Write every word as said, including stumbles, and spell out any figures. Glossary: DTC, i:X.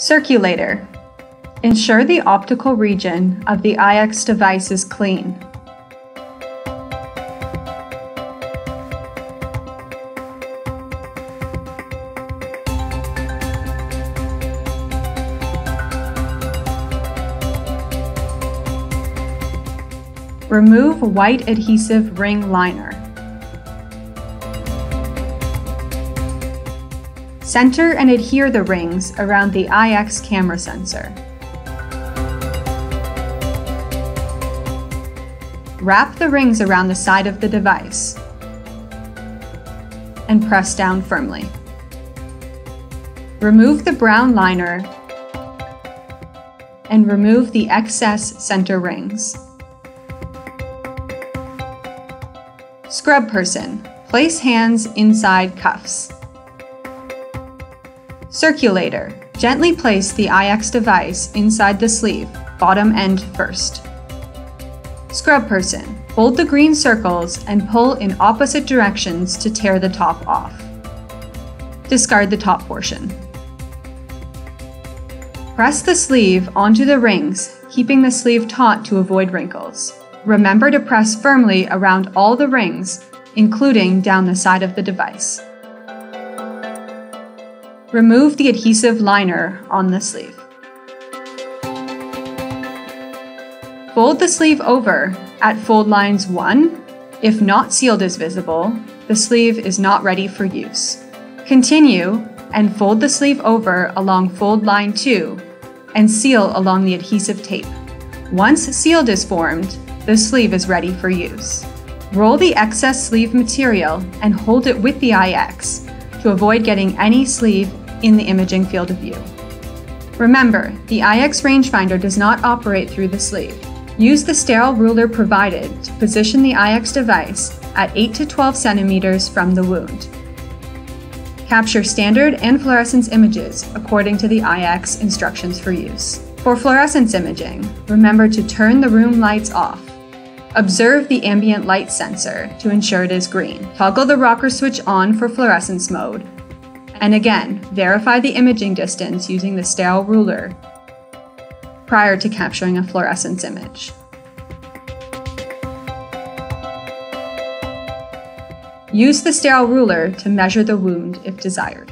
Circulator. Ensure the optical region of the i:X device is clean. Remove white adhesive ring liner. Center and adhere the rings around the i:X camera sensor. Wrap the rings around the side of the device and press down firmly. Remove the brown liner and remove the excess center rings. Scrub person. Place hands inside cuffs. Circulator. Gently place the i:X device inside the sleeve, bottom end first. Scrub person. Hold the green circles and pull in opposite directions to tear the top off. Discard the top portion. Press the sleeve onto the rings, keeping the sleeve taut to avoid wrinkles. Remember to press firmly around all the rings, including down the side of the device. Remove the adhesive liner on the sleeve. Fold the sleeve over at fold lines one. If not sealed is visible, the sleeve is not ready for use. Continue and fold the sleeve over along fold line two and seal along the adhesive tape. Once sealed is formed, the sleeve is ready for use. Roll the excess sleeve material and hold it with the i:X to avoid getting any sleeve in the imaging field of view. Remember, the i:X rangefinder does not operate through the sleeve. Use the sterile ruler provided to position the i:X device at eight to twelve centimeters from the wound. Capture standard and fluorescence images according to the i:X instructions for use. For fluorescence imaging, remember to turn the room lights off. Observe the ambient light sensor to ensure it is green. Toggle the rocker switch on for fluorescence mode. And again, verify the imaging distance using the sterile ruler prior to capturing a fluorescence image. Use the sterile ruler to measure the wound if desired.